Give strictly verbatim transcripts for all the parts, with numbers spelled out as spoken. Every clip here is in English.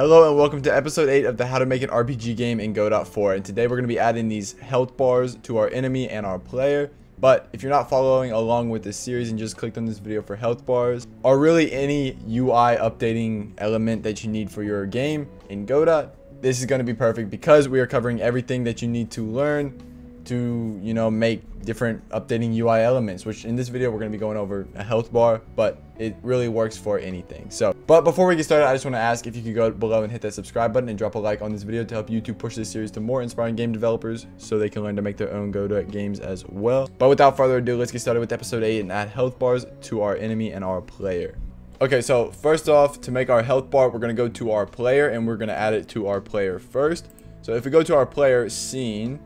Hello and welcome to episode eight of the How to Make an R P G Game in Godot four, and today we're going to be adding these health bars to our enemy and our player. But if you're not following along with this series and just clicked on this video for health bars, or really any U I updating element that you need for your game in Godot, this is going to be perfect because we are covering everything that you need to learn to, you know, make different updating U I elements, which in this video we're going to be going over a health bar, but it really works for anything. So, but before we get started, I just want to ask if you could go below and hit that subscribe button and drop a like on this video to help YouTube push this series to more inspiring game developers so they can learn to make their own Godot games as well. But without further ado, let's get started with episode eight and add health bars to our enemy and our player. Okay, so first off, to make our health bar, we're going to go to our player and we're going to add it to our player first. So if we go to our player scene,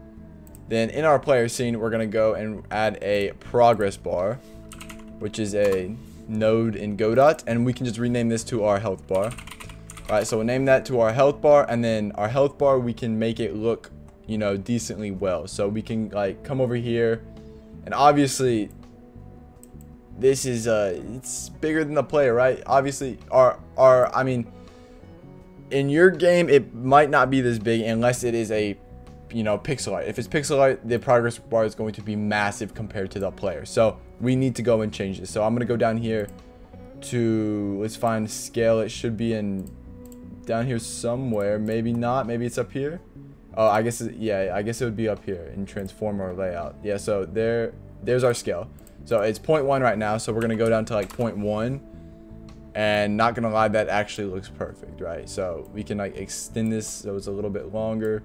then in our player scene, we're going to go and add a progress bar, which is a node in Godot, and we can just rename this to our health bar. Alright, so we'll name that to our health bar, and then our health bar, we can make it look, you know, decently well. So we can, like, come over here, and obviously, this is, uh, it's bigger than the player, right? Obviously, our, our, I mean, in your game, it might not be this big unless it is a, you know, pixel art. If it's pixel art, the progress bar is going to be massive compared to the player. So we need to go and change this. So I'm gonna go down here to, let's find scale. It should be in down here somewhere. Maybe not. Maybe it's up here. Oh, I guess it, yeah. I guess it would be up here in transformer layout. Yeah. So there, there's our scale. So it's zero point one right now. So we're gonna go down to like zero point one, and not gonna lie, that actually looks perfect, right? So we can like extend this so it's a little bit longer.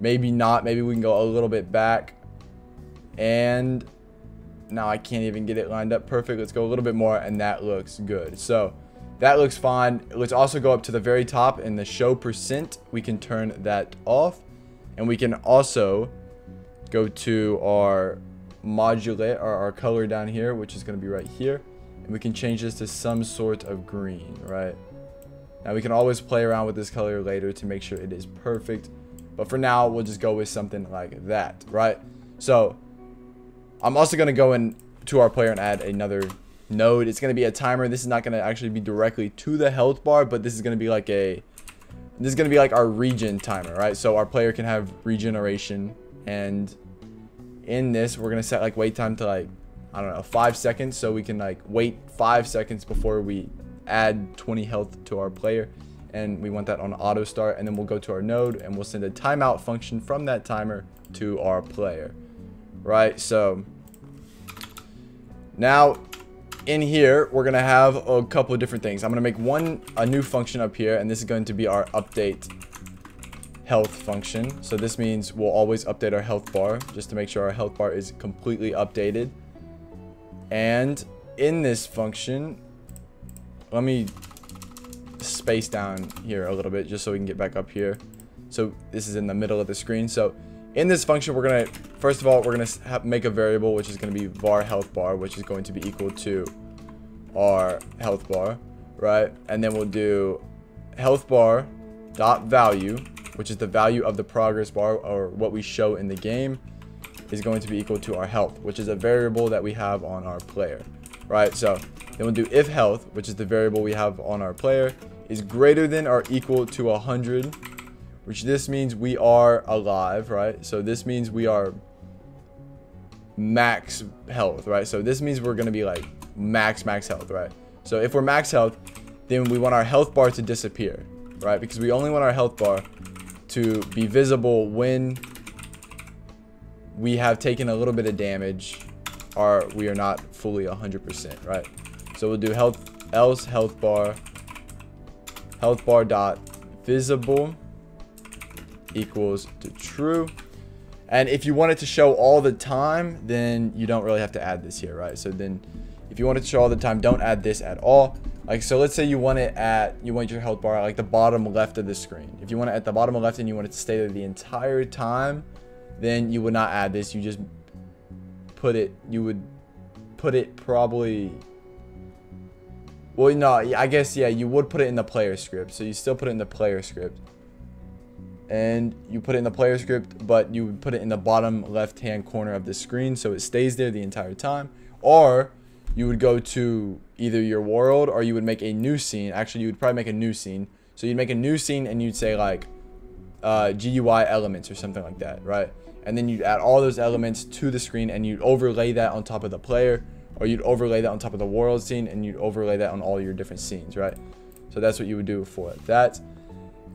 Maybe not. Maybe we can go a little bit back. And now I can't even get it lined up perfect. Let's go a little bit more, and that looks good. So that looks fine. Let's also go up to the very top in the show percent. We can turn that off. And we can also go to our modulate or our color down here, which is going to be right here. And we can change this to some sort of green, right? Now we can always play around with this color later to make sure it is perfect. But for now, we'll just go with something like that, right? So I'm also going to go in to our player and add another node. It's going to be a timer. This is not going to actually be directly to the health bar, but this is going to be like a, this is going to be like our regen timer, right? So our player can have regeneration. And in this, we're going to set like wait time to like, I don't know, five seconds. So we can like wait five seconds before we add twenty health to our player. And we want that on auto start, and then we'll go to our node and we'll send a timeout function from that timer to our player, right? So now in here we're gonna have a couple of different things. I'm gonna make one a new function up here, and this is going to be our update health function. So this means we'll always update our health bar just to make sure our health bar is completely updated. And in this function, let me space down here a little bit just so we can get back up here. So this is in the middle of the screen. So in this function, we're going to, first of all, we're going to make a variable, which is going to be var health bar, which is going to be equal to our health bar, right? And then we'll do health bar dot value, which is the value of the progress bar, or what we show in the game, is going to be equal to our health, which is a variable that we have on our player, right? So then we'll do if health, which is the variable we have on our player, is greater than or equal to one hundred, which this means we are alive, right? So this means we are max health, right? So this means we're going to be like max, max health, right? So if we're max health, then we want our health bar to disappear, right? Because we only want our health bar to be visible when we have taken a little bit of damage or we are not fully one hundred percent, right? So we'll do health else health bar health bar dot visible equals to true. And if you want it to show all the time, then you don't really have to add this here, right? So then if you want it to show all the time, don't add this at all. Like, so let's say you want it at, you want your health bar at like the bottom left of the screen. If you want it at the bottom left and you want it to stay there the entire time, then you would not add this. You just put it, you would put it probably, well, no, I guess, yeah, you would put it in the player script. So you still put it in the player script. And you put it in the player script, but you would put it in the bottom left-hand corner of the screen so it stays there the entire time. Or you would go to either your world, or you would make a new scene. Actually, you would probably make a new scene. So you'd make a new scene and you'd say like uh, G U I elements or something like that, right? And then you'd add all those elements to the screen and you'd overlay that on top of the player, or you'd overlay that on top of the world scene, and you'd overlay that on all your different scenes, right? So that's what you would do for that.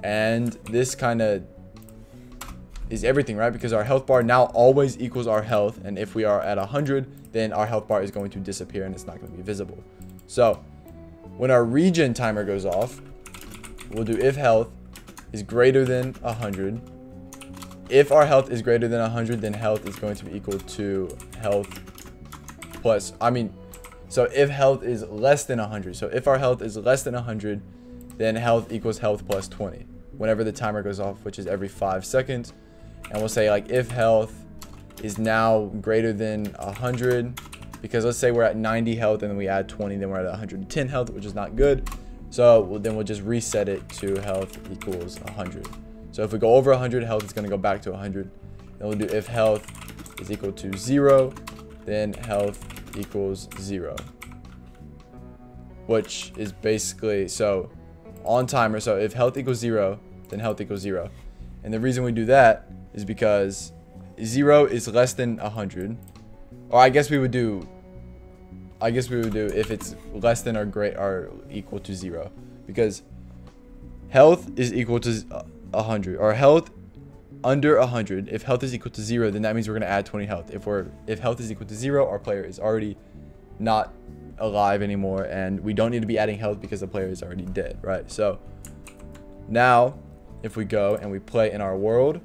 And this kind of is everything, right? Because our health bar now always equals our health, and if we are at one hundred, then our health bar is going to disappear and it's not going to be visible. So when our regen timer goes off, we'll do if health is greater than one hundred. If our health is greater than one hundred, then health is going to be equal to health plus, I mean, so if health is less than one hundred, so if our health is less than one hundred, then health equals health plus twenty whenever the timer goes off, which is every five seconds. And we'll say like if health is now greater than one hundred, because let's say we're at ninety health and then we add twenty, then we're at one hundred ten health, which is not good. So we'll, then we'll just reset it to health equals one hundred. So if we go over one hundred, health is going to go back to one hundred. And we'll do if health is equal to zero, then health equals zero, which is basically, so on timer, so if health equals zero, then health equals zero. And the reason we do that is because zero is less than one hundred, or I guess we would do I guess we would do if it's less than or great or equal to zero, because health is equal to one hundred, or health under one hundred. If health is equal to zero, then that means we're going to add twenty health. If we're if health is equal to zero, our player is already not alive anymore, and we don't need to be adding health because the player is already dead, right? So now if we go and we play in our world,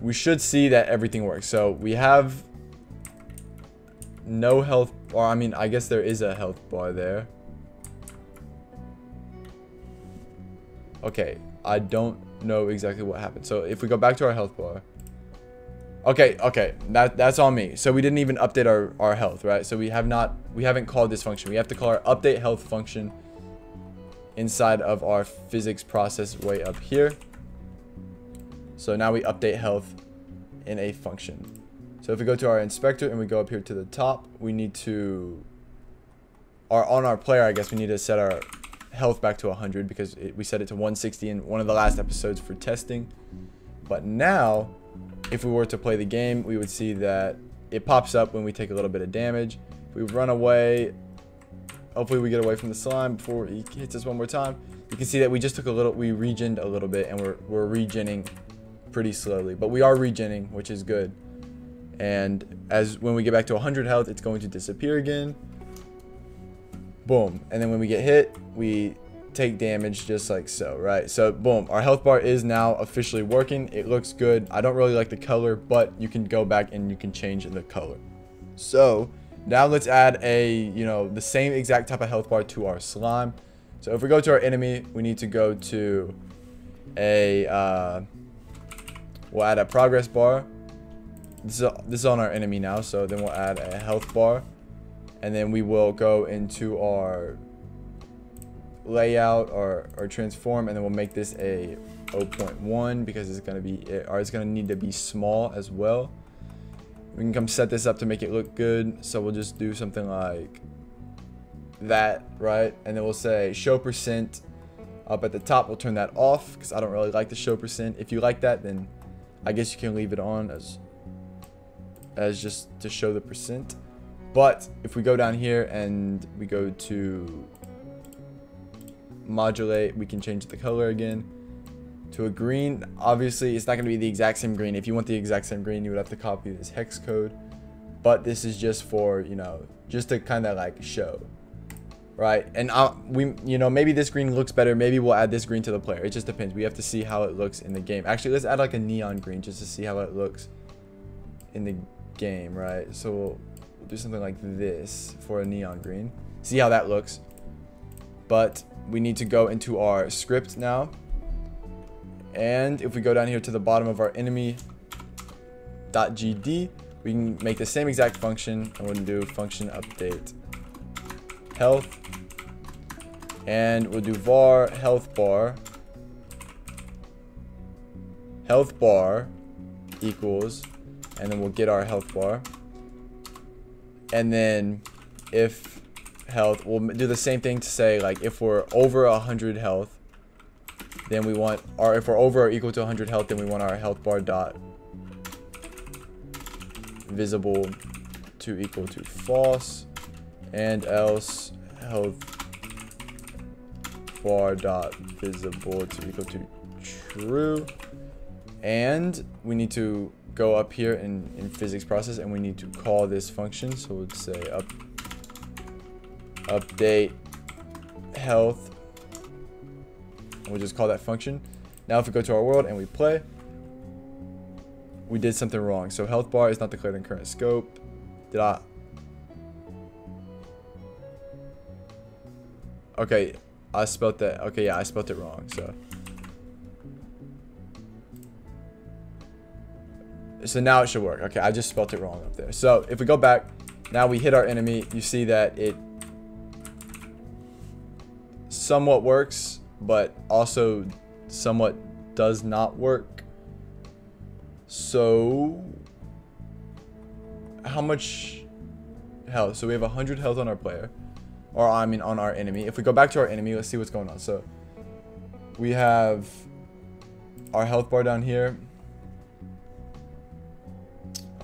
we should see that everything works. So we have no health, or I mean, I guess there is a health bar there. Okay, I don't know exactly what happened. So if we go back to our health bar, okay okay that that's on me. So we didn't even update our our health, right? So we have not we haven't called this function. We have to call our update health function inside of our physics process way up here. So now we update health in a function. So if we go to our inspector and we go up here to the top, we need to or on our player I guess we need to set our health back to one hundred, because it, we set it to one sixty in one of the last episodes for testing. But now if we were to play the game, we would see that it pops up when we take a little bit of damage. If we run away, hopefully we get away from the slime before he hits us one more time. You can see that we just took a little, we regened a little bit, and we're, we're regening pretty slowly, but we are regening, which is good. And as when we get back to one hundred health, it's going to disappear again. Boom. And then when we get hit, we take damage just like so, right? So boom, our health bar is now officially working. It looks good. I don't really like the color, but you can go back and you can change the color. So now let's add a, you know, the same exact type of health bar to our slime. So if we go to our enemy, we need to go to a, uh, we'll add a progress bar. This is, this is on our enemy now. So then we'll add a health bar. And then we will go into our layout or, or transform, and then we'll make this a zero point one, because it's going to be, or it's going to need to be small as well. We can come set this up to make it look good. So we'll just do something like that, right? And then we'll say show percent up at the top. We'll turn that off because I don't really like the show percent. If you like that, then I guess you can leave it on as, as just to show the percent. But if we go down here and we go to modulate, we can change the color again to a green. Obviously, it's not going to be the exact same green. If you want the exact same green, you would have to copy this hex code. But this is just for, you know, just to kind of like show, right? And I, we, you know, maybe this green looks better. Maybe we'll add this green to the player. It just depends. We have to see how it looks in the game. Actually, let's add like a neon green just to see how it looks in the game, right? So we'll do something like this for a neon green, see how that looks. But we need to go into our script now, and if we go down here to the bottom of our enemy.gd, we can make the same exact function, and we'll do function update health, and we'll do var health bar health bar equals, and then we'll get our health bar. And then if health, we'll do the same thing to say like if we're over one hundred health, Then we want our, if we're over or equal to one hundred health, then we want our health bar dot visible to equal to false, and else health bar dot visible to equal to true. And we need to go up here in, in physics process, and we need to call this function. So we'd say up update health, and we'll just call that function. Now if we go to our world and we play, we did something wrong. So health bar is not declared in current scope. Did I? Okay, I spelled that. Okay, yeah, I spelled it wrong. So so now it should work. Okay, I just spelled it wrong up there. So if we go back, now we hit our enemy. You see that it somewhat works, but also somewhat does not work. So how much health? So we have one hundred health on our player, or I mean on our enemy. If we go back to our enemy, let's see what's going on. So we have our health bar down here.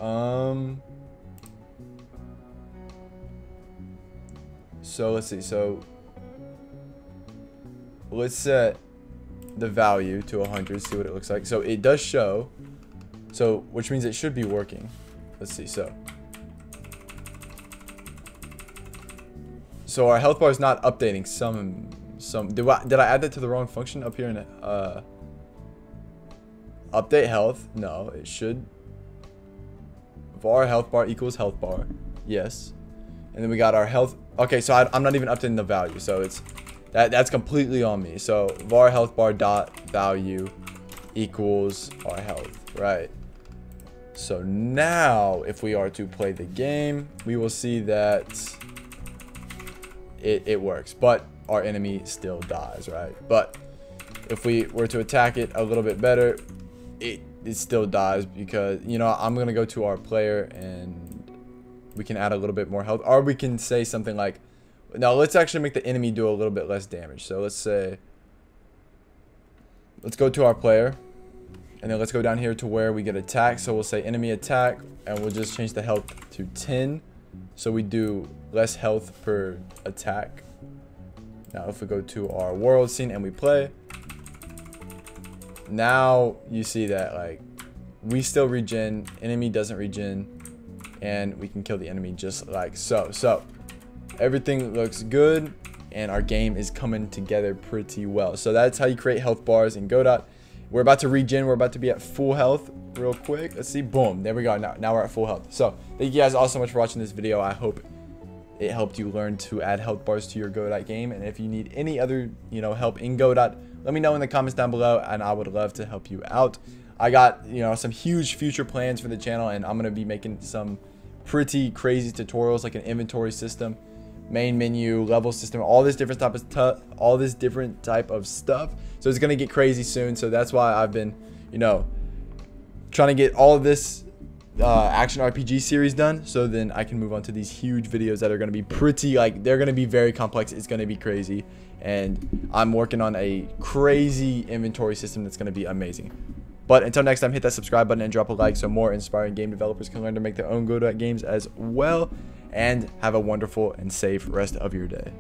Um, so let's see. So let's set the value to one hundred, see what it looks like. So it does show. So, which means it should be working. Let's see, so. So our health bar is not updating some, some, did I, did I add that to the wrong function up here in, uh, update health? No, it should. Var health bar equals health bar, yes. And then we got our health, okay, so I, I'm not even updating the value, so it's, that, that's completely on me. So var health bar dot value equals our health, right? So now if we are to play the game, we will see that it, it works, but our enemy still dies, right? But if we were to attack it a little bit better, it, it still dies because, you know, I'm gonna go to our player and we can add a little bit more health, or we can say something like, now let's actually make the enemy do a little bit less damage. So let's say, let's go to our player, and then let's go down here to where we get attacked. So we'll say enemy attack, and we'll just change the health to ten. So we do less health per attack. Now if we go to our world scene and we play, now you see that like we still regen, enemy doesn't regen, and we can kill the enemy just like so. So everything looks good, and our game is coming together pretty well. So that's how you create health bars in Godot. We're about to regen. We're about to be at full health real quick. Let's see. Boom. There we go. Now, now we're at full health. So thank you guys all so much for watching this video. I hope it helped you learn to add health bars to your Godot game. And if you need any other, you know, help in Godot, let me know in the comments down below, and I would love to help you out. I got, you know, some huge future plans for the channel, and I'm going to be making some pretty crazy tutorials, like an inventory system, main menu, level system, all this different type of all this different type of stuff. So it's gonna get crazy soon. So that's why I've been, you know, trying to get all of this uh, action R P G series done. So then I can move on to these huge videos that are gonna be pretty, like they're gonna be very complex. It's gonna be crazy, and I'm working on a crazy inventory system that's gonna be amazing. But until next time, hit that subscribe button and drop a like so more inspiring game developers can learn to make their own Godot games as well. And have a wonderful and safe rest of your day.